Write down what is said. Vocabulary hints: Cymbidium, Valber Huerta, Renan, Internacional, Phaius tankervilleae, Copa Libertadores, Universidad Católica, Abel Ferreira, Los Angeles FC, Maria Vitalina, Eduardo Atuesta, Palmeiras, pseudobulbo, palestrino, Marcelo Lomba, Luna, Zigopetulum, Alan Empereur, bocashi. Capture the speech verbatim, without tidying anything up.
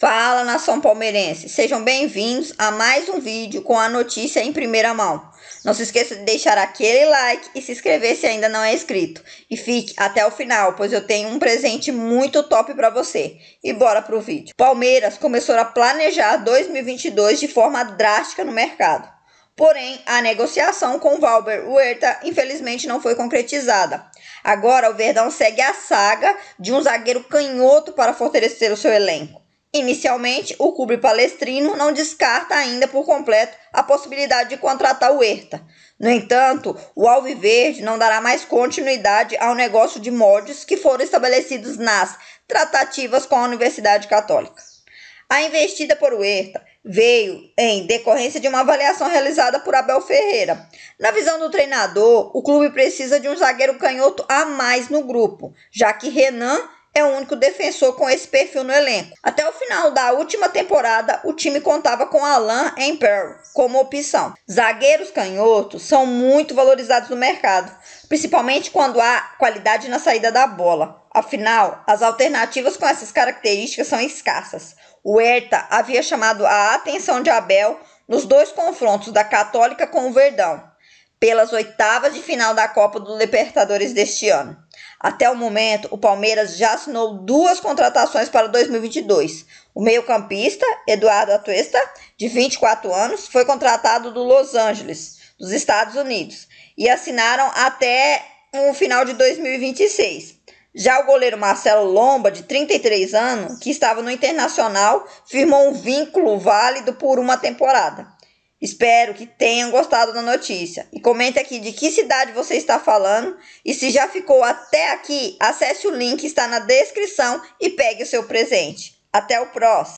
Fala, nação palmeirense, sejam bem-vindos a mais um vídeo com a notícia em primeira mão. Não se esqueça de deixar aquele like e se inscrever se ainda não é inscrito. E fique até o final, pois eu tenho um presente muito top para você. E bora pro vídeo. Palmeiras começou a planejar dois mil e vinte e dois de forma drástica no mercado. Porém, a negociação com Valber Huerta infelizmente não foi concretizada. Agora o Verdão segue a saga de um zagueiro canhoto para fortalecer o seu elenco. Inicialmente, o clube palestrino não descarta ainda por completo a possibilidade de contratar o Huerta. No entanto, o alviverde não dará mais continuidade ao negócio de moldes que foram estabelecidos nas tratativas com a Universidade Católica. A investida por Huerta veio em decorrência de uma avaliação realizada por Abel Ferreira. Na visão do treinador, o clube precisa de um zagueiro canhoto a mais no grupo, já que Renan é o único defensor com esse perfil no elenco. Até o final da última temporada, o time contava com Alan Empereur como opção. Zagueiros canhotos são muito valorizados no mercado, principalmente quando há qualidade na saída da bola. Afinal, as alternativas com essas características são escassas. O Huerta havia chamado a atenção de Abel nos dois confrontos da Católica com o Verdão, pelas oitavas de final da Copa do Libertadores deste ano. Até o momento, o Palmeiras já assinou duas contratações para dois mil e vinte e dois. O meio-campista, Eduardo Atuesta, de vinte e quatro anos, foi contratado do Los Angeles, dos Estados Unidos, e assinaram até o final de dois mil e vinte e seis. Já o goleiro Marcelo Lomba, de trinta e três anos, que estava no Internacional, firmou um vínculo válido por uma temporada. Espero que tenham gostado da notícia e comente aqui de que cidade você está falando e se já ficou até aqui, acesse o link que está na descrição e pegue o seu presente. Até o próximo!